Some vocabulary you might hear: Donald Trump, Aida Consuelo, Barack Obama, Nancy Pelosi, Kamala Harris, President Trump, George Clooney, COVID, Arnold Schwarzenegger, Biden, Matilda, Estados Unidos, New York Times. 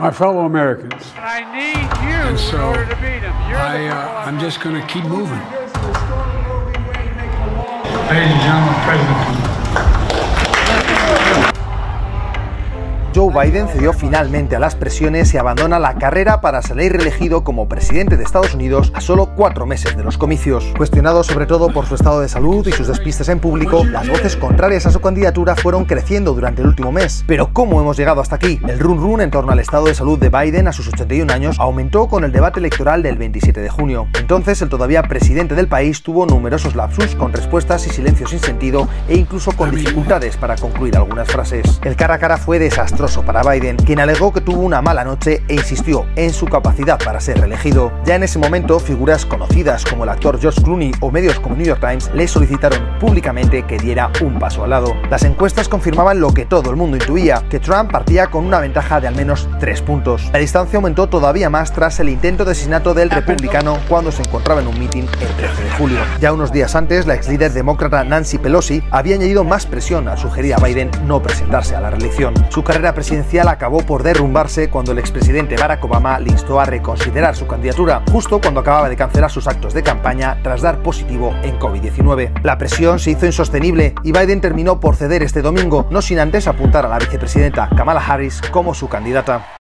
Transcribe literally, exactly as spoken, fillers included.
my fellow Americans. And I need you and so in order to beat him. You're I, the uh, I'm just going to keep moving. Ladies and gentlemen, President Trump. Joe Biden cedió finalmente a las presiones y abandona la carrera para salir reelegido como presidente de Estados Unidos a solo cuatro meses de los comicios. Cuestionado sobre todo por su estado de salud y sus despistes en público, las voces contrarias a su candidatura fueron creciendo durante el último mes. Pero ¿cómo hemos llegado hasta aquí? El run run en torno al estado de salud de Biden a sus ochenta y un años aumentó con el debate electoral del veintisiete de junio. Entonces, el todavía presidente del país tuvo numerosos lapsus con respuestas y silencios sin sentido e incluso con dificultades para concluir algunas frases. El cara a cara fue desastroso para Biden, quien alegó que tuvo una mala noche e insistió en su capacidad para ser reelegido. Ya en ese momento, figuras conocidas como el actor George Clooney o medios como New York Times le solicitaron públicamente que diera un paso al lado. Las encuestas confirmaban lo que todo el mundo intuía, que Trump partía con una ventaja de al menos tres puntos. La distancia aumentó todavía más tras el intento de asesinato del republicano cuando se encontraba en un mitin el trece de julio. Ya unos días antes, la ex líder demócrata Nancy Pelosi había añadido más presión al sugerir a Biden no presentarse a la reelección. Su carrera presidencial acabó por derrumbarse cuando el expresidente Barack Obama le instó a reconsiderar su candidatura, justo cuando acababa de cancelar sus actos de campaña tras dar positivo en COVID diecinueve. La presión se hizo insostenible y Biden terminó por ceder este domingo, no sin antes apuntar a la vicepresidenta Kamala Harris como su candidata.